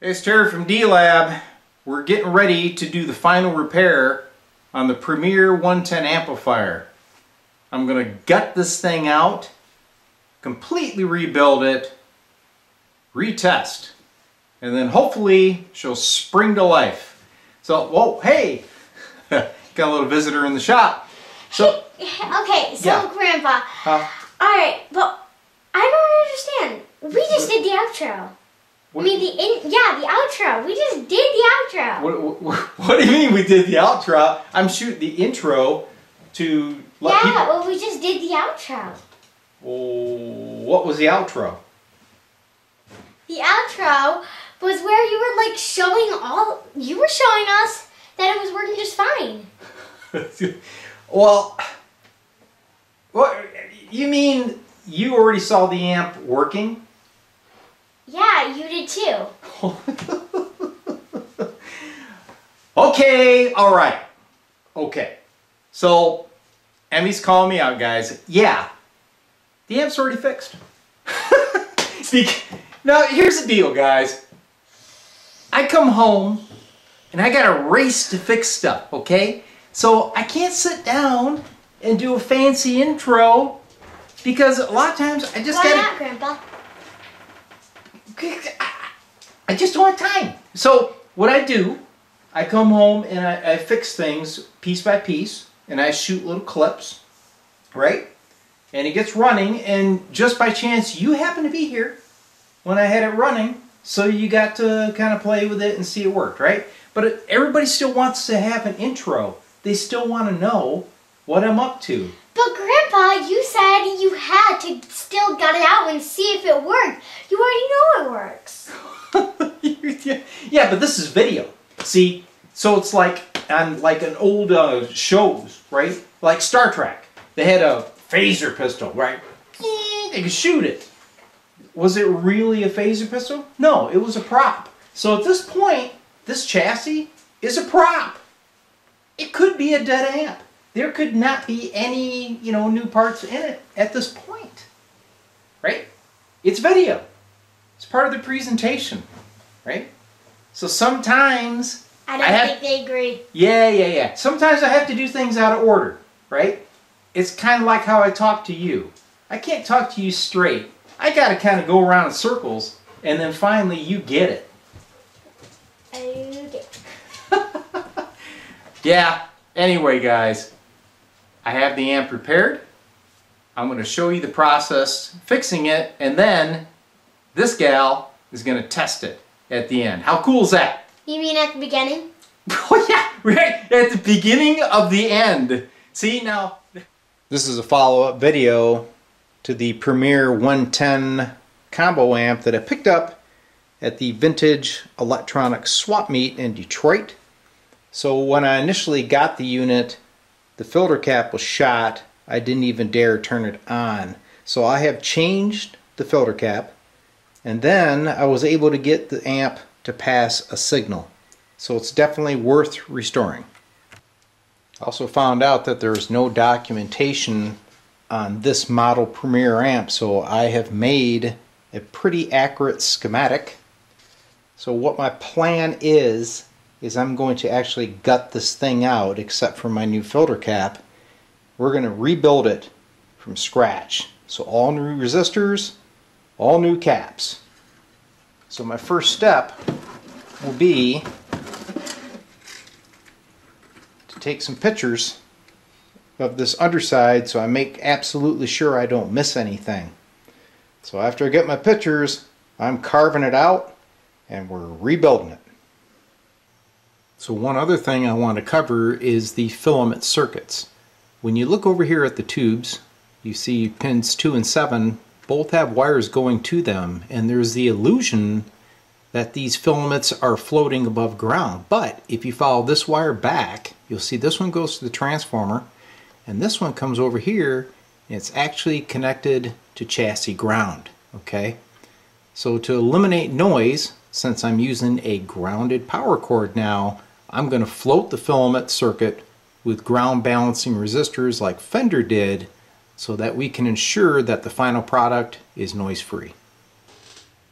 It's Terry from D Lab. We're getting ready to do the final repair on the Premier 110 amplifier. I'm going to gut this thing out, completely rebuild it, retest, and then hopefully she'll spring to life. So, whoa, hey! Got a little visitor in the shop. So, okay, so yeah. Grandpa, alright, but I don't understand. We just did the outro. What? I mean, the outro. We just did the outro. What do you mean we did the outro? I'm shooting the intro to let people... Yeah, well, we just did the outro. Well, what was the outro? The outro was where you were, like, showing us that it was working just fine. Well, what, you mean you already saw the amp working? Yeah, you did too. Okay, all right. Okay. So, Emmy's calling me out, guys. Yeah, the amp's already fixed. Now, here's the deal, guys. I come home, and I gotta race to fix stuff, okay? So, I can't sit down and do a fancy intro, because a lot of times I just gotta... Why not, Grandpa? I just don't have time. So what I do, I come home and I fix things piece by piece, and I shoot little clips, right? And it gets running, and just by chance, you happen to be here when I had it running, so you got to kind of play with it and see it worked, right? But everybody still wants to have an intro. They still want to know what I'm up to. But Grandpa, you said you had to still gut it out and see if it worked. You already know it works. Yeah, but this is video. See, so it's like on like an old shows, right? Like Star Trek. They had a phaser pistol, right? They could shoot it. Was it really a phaser pistol? No, it was a prop. So at this point, this chassis is a prop. It could be a dead amp. There could not be any, you know, new parts in it at this point, right? It's video. It's part of the presentation, right? So sometimes... I don't think they agree. Yeah. Sometimes I have to do things out of order, right? It's kind of like how I talk to you. I can't talk to you straight. I got to kind of go around in circles, and then finally you get it. Okay. Yeah. Anyway, guys. I have the amp repaired. I'm going to show you the process fixing it, and then this gal is going to test it at the end. How cool is that? You mean at the beginning? Oh yeah, right at the beginning of the end. See now. This is a follow-up video to the Premier 110 combo amp that I picked up at the Vintage Electronic Swap Meet in Detroit. So when I initially got the unit, the filter cap was shot. I didn't even dare turn it on. So I have changed the filter cap, and then I was able to get the amp to pass a signal. So it's definitely worth restoring. I also found out that there's no documentation on this model Premier amp, so I have made a pretty accurate schematic. So what my plan is I'm going to actually gut this thing out, except for my new filter cap. We're going to rebuild it from scratch. So all new resistors, all new caps. So my first step will be to take some pictures of this underside so I make absolutely sure I don't miss anything. So after I get my pictures, I'm carving it out and we're rebuilding it. So one other thing I want to cover is the filament circuits. When you look over here at the tubes, you see pins 2 and 7 both have wires going to them, and there's the illusion that these filaments are floating above ground. But if you follow this wire back, you'll see this one goes to the transformer, and this one comes over here, and it's actually connected to chassis ground, okay? So to eliminate noise, since I'm using a grounded power cord now, I'm going to float the filament circuit with ground balancing resistors like Fender did, so that we can ensure that the final product is noise free.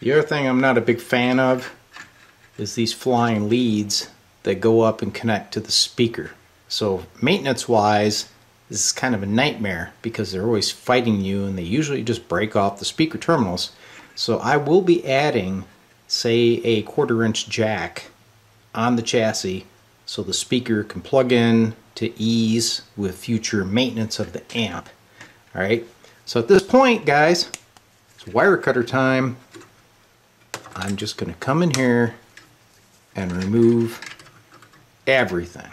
The other thing I'm not a big fan of is these flying leads that go up and connect to the speaker. So maintenance wise, this is kind of a nightmare because they're always fighting you, and they usually just break off the speaker terminals. So I will be adding, say, a 1/4" jack on the chassis so the speaker can plug in to ease with future maintenance of the amp. All right, so at this point, guys, it's wire cutter time. I'm just going to come in here and remove everything.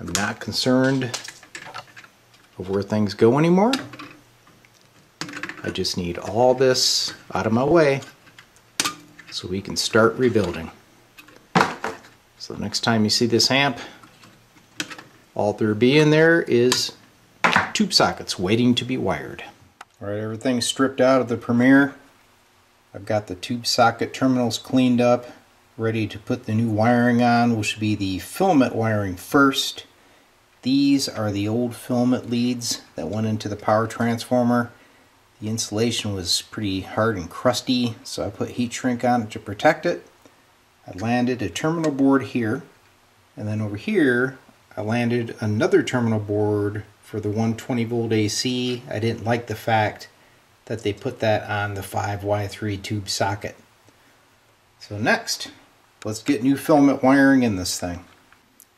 I'm not concerned of where things go anymore. I just need all this out of my way so we can start rebuilding. So the next time you see this amp, all there'll be in there is tube sockets waiting to be wired. All right, everything's stripped out of the Premier. I've got the tube socket terminals cleaned up, ready to put the new wiring on, which would be the filament wiring first. These are the old filament leads that went into the power transformer. The insulation was pretty hard and crusty, so I put heat shrink on it to protect it. I landed a terminal board here, and then over here I landed another terminal board for the 120 volt AC. I didn't like the fact that they put that on the 5Y3 tube socket. So next, let's get new filament wiring in this thing.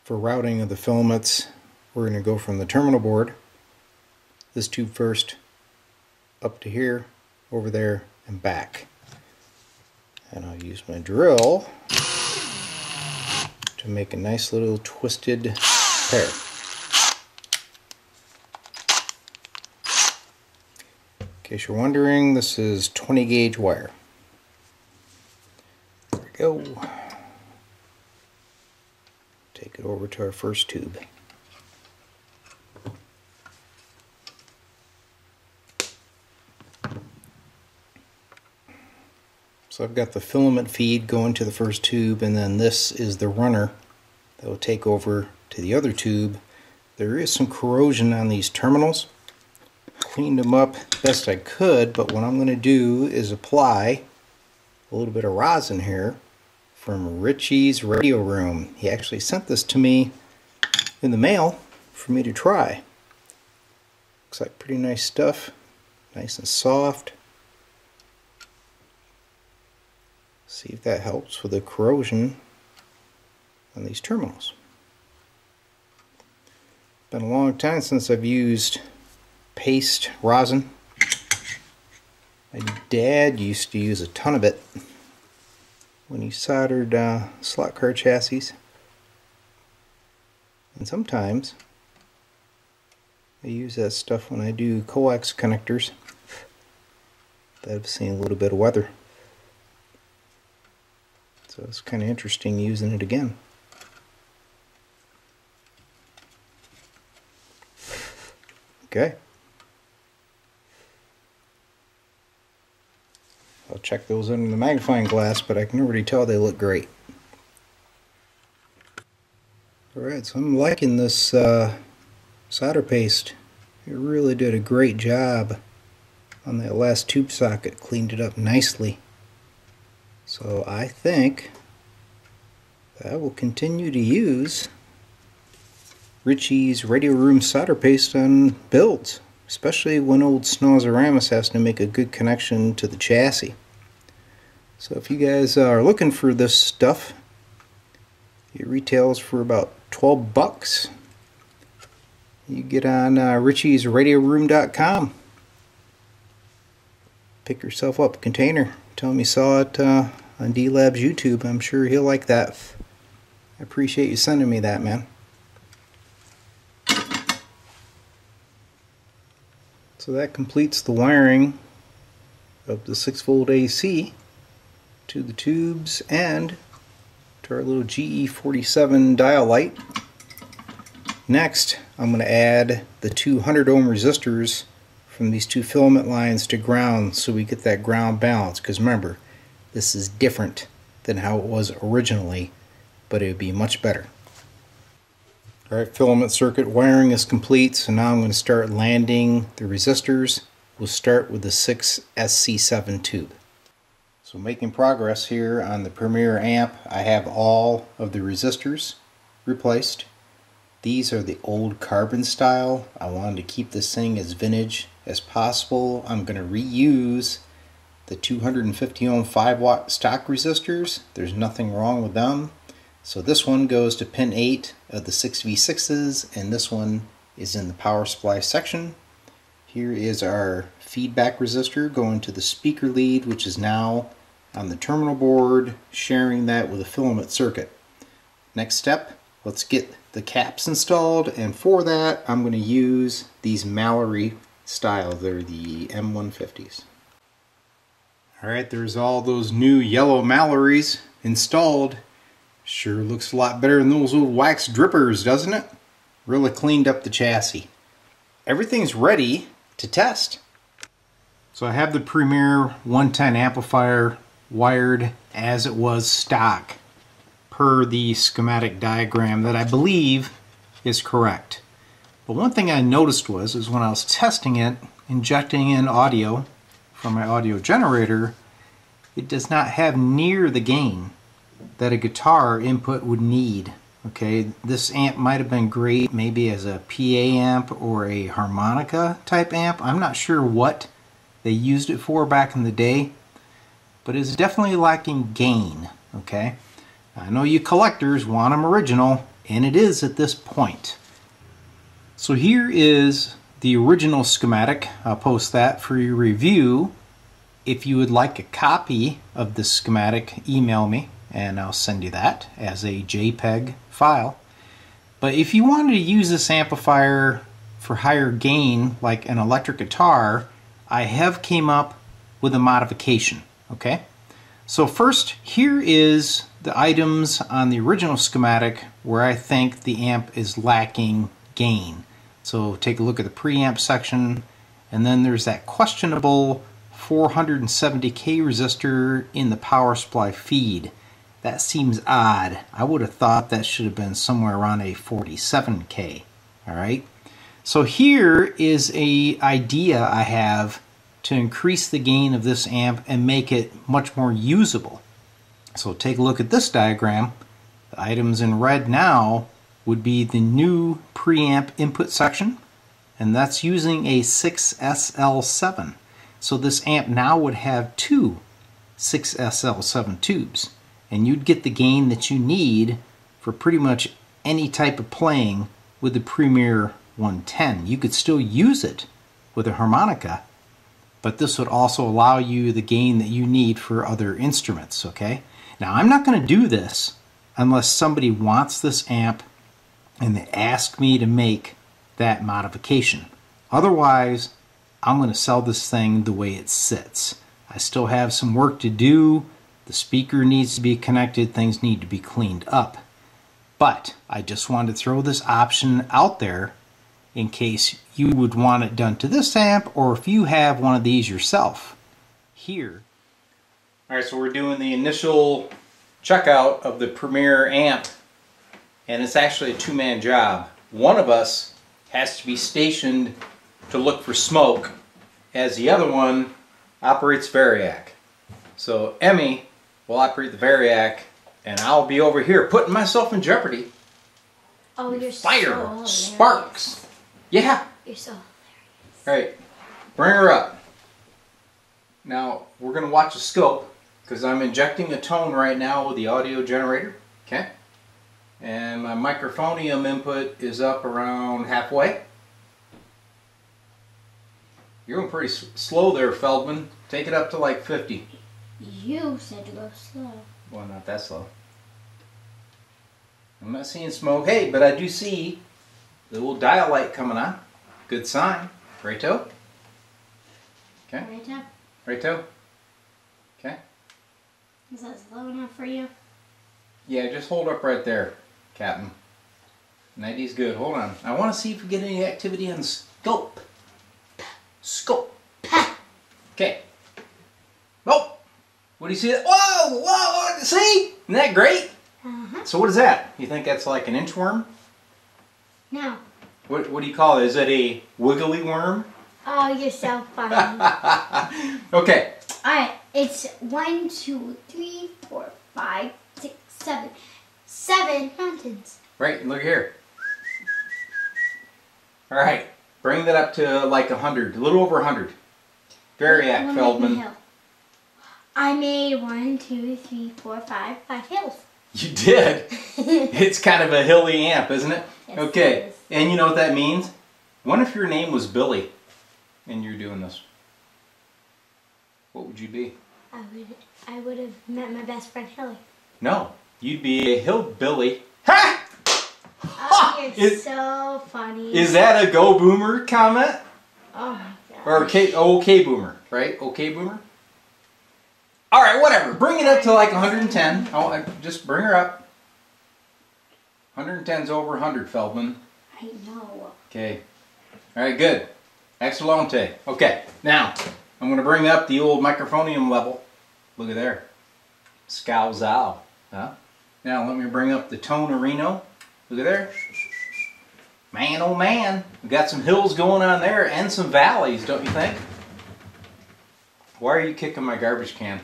For routing of the filaments, we're going to go from the terminal board, this tube first, up to here, over there, and back. And I'll use my drill to make a nice little twisted pair. In case you're wondering, this is 20 gauge wire. There we go. Take it over to our first tube. So I've got the filament feed going to the first tube, and then this is the runner that will take over to the other tube. There is some corrosion on these terminals. Cleaned them up best I could, but what I'm going to do is apply a little bit of rosin here from Richie's Radio Room. He actually sent this to me in the mail for me to try. Looks like pretty nice stuff, nice and soft. See if that helps with the corrosion on these terminals. Been a long time since I've used paste rosin. My dad used to use a ton of it when he soldered slot car chassis, and sometimes I use that stuff when I do coax connectors that have seen a little bit of weather. So it's kind of interesting using it again. Okay. I'll check those under the magnifying glass, but I can already tell they look great. Alright, so I'm liking this solder paste. It really did a great job on that last tube socket. Cleaned it up nicely. So I think that I will continue to use Richie's Radio Room solder paste on builds, especially when old Snozzeramus has to make a good connection to the chassis. So if you guys are looking for this stuff, it retails for about $12. You get on richiesradioroom.com. Pick yourself up a container. Tell him you saw it on D Lab's YouTube. I'm sure he'll like that. I appreciate you sending me that, man. So that completes the wiring of the 6-volt AC to the tubes and to our little GE47 dial light. Next, I'm going to add the 200-ohm resistors from these two filament lines to ground, so we get that ground balance, because remember, this is different than how it was originally, but it would be much better. Alright, filament circuit wiring is complete, so now I'm going to start landing the resistors. We'll start with the 6SC7 tube. So making progress here on the Premier amp. I have all of the resistors replaced. These are the old carbon style. I wanted to keep this thing as vintage as possible. I'm going to reuse the 250 ohm 5-watt stock resistors. There's nothing wrong with them. So this one goes to pin 8 of the 6V6s, and this one is in the power supply section. Here is our feedback resistor going to the speaker lead, which is now on the terminal board, sharing that with a filament circuit. Next step, let's get the caps installed, and for that I'm going to use these Mallorys style. They're the M150s. Alright, there's all those new yellow Mallorys installed. Sure looks a lot better than those old wax drippers, doesn't it? Really cleaned up the chassis. Everything's ready to test. So I have the Premier 110 amplifier wired as it was stock, per the schematic diagram that I believe is correct. But one thing I noticed was when I was testing it, injecting in audio from my audio generator, it does not have near the gain that a guitar input would need. Okay, this amp might have been great maybe as a PA amp or a harmonica type amp. I'm not sure what they used it for back in the day, but it's definitely lacking gain. Okay, I know you collectors want them original, and it is at this point. So here is the original schematic. I'll post that for your review. If you would like a copy of this schematic, email me and I'll send you that as a JPEG file. But if you wanted to use this amplifier for higher gain, like an electric guitar, I have came up with a modification. Okay, so first, here is the items on the original schematic where I think the amp is lacking gain. So take a look at the preamp section, and then there's that questionable 470k resistor in the power supply feed. That seems odd. I would have thought that should have been somewhere around a 47k. Alright, so here is an idea I have to increase the gain of this amp and make it much more usable. So take a look at this diagram. The items in red now would be the new preamp input section, and that's using a 6SL7. So this amp now would have two 6SL7 tubes, and you'd get the gain that you need for pretty much any type of playing with the Premier 110. You could still use it with a harmonica, but this would also allow you the gain that you need for other instruments, okay? Now, I'm not going to do this unless somebody wants this amp and they ask me to make that modification. Otherwise, I'm going to sell this thing the way it sits. I still have some work to do. The speaker needs to be connected. Things need to be cleaned up. But I just wanted to throw this option out there in case you would want it done to this amp, or if you have one of these yourself here. Alright, so we're doing the initial checkout of the Premier amp, and it's actually a two-man job. One of us has to be stationed to look for smoke, as the other one operates variac. So Emmy will operate the variac, and I'll be over here putting myself in jeopardy. Oh, you're fire, so sparks. Yeah. You're so hilarious. All right, bring her up. Now, we're going to watch the scope, because I'm injecting a tone right now with the audio generator, okay? And my microphonium input is up around halfway. You're going pretty slow there, Feldman. Take it up to like 50. You said to go slow. Well, not that slow. I'm not seeing smoke. Hey, but I do see the little dial light coming on. Good sign. Right toe. Okay. Right toe. Right toe. Okay. Is that slow enough for you? Yeah, just hold up right there, Captain. 90's good. Hold on. I want to see if we get any activity on scope. Scope. Okay. Nope. What do you see? Whoa! Whoa! See? Isn't that great? Uh-huh. So what is that? You think that's like an inchworm? No. What do you call it? Is it a wiggly worm? Oh, you're so funny. Okay. Alright, it's 1, 2, 3, 4, 5, 6, 7. 7 mountains. Right, look here. Alright, bring that up to like 100, a little over 100. Very apt, Feldman. I made 1, 2, 3, 4, 5 hills. You did? It's kind of a hilly amp, isn't it? Yes, okay, it is. And you know what that means? What if your name was Billy and you're doing this? What would you be? I would have met my best friend Hilly. No, you'd be a hillbilly. Ha! Oh, you're so funny. Is that a Go Boomer comment? Oh my god. Or K, OK Boomer, right? OK Boomer? Alright, whatever. Bring it up to like 110. Oh, just bring her up. 110's over 100, Feldman. I know. Okay. Alright, good. Excellente. Okay, now I'm going to bring up the old microphonium level. Look at there. Scowzow. Huh? Now let me bring up the tonerino. Look at there. Man, oh man. We've got some hills going on there and some valleys, don't you think? Why are you kicking my garbage can?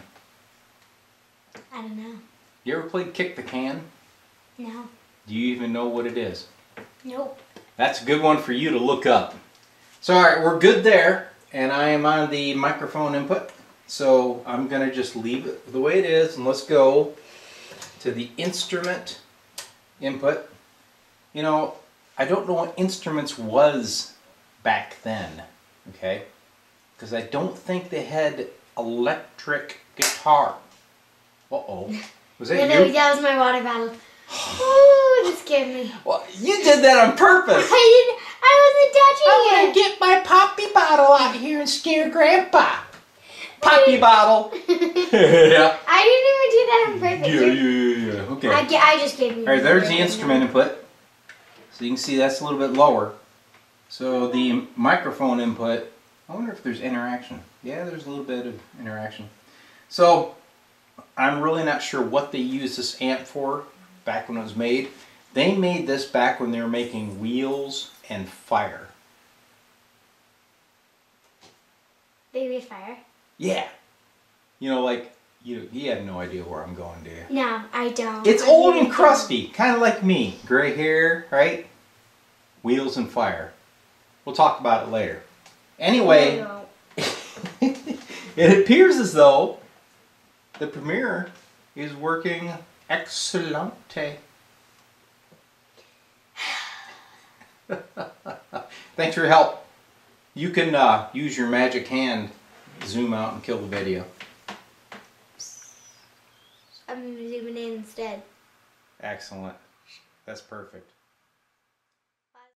I don't know. You ever played Kick the Can? No. Do you even know what it is? Nope. That's a good one for you to look up. So alright, we're good there. And I am on the microphone input. So I'm going to just leave it the way it is. And let's go to the instrument input. You know, I don't know what instruments was back then. Okay? Because I don't think they had electric guitar. Uh-oh. Was that you? That was my water bottle. Ooh, that scared me. Well, you did that on purpose. I wasn't touching it. I'm going to get my poppy bottle out of here and scare Grandpa. Poppy bottle. Yeah. I didn't even do that on purpose. Yeah. Okay. I just gave you. All right, there's the instrument input. So you can see that's a little bit lower. So the microphone input, I wonder if there's interaction. Yeah, there's a little bit of interaction. So I'm really not sure what they used this amp for back when it was made. They made this back when they were making wheels and fire. They made fire? Yeah. You know, like, you have no idea where I'm going, do you? No, I don't. It's old and crusty, kind of like me. Gray hair, right? Wheels and fire. We'll talk about it later. Anyway, it appears as though the Premier is working excellente. Thanks for your help. You can use your magic hand, zoom out, and kill the video. I'm zooming in instead. Excellent. That's perfect.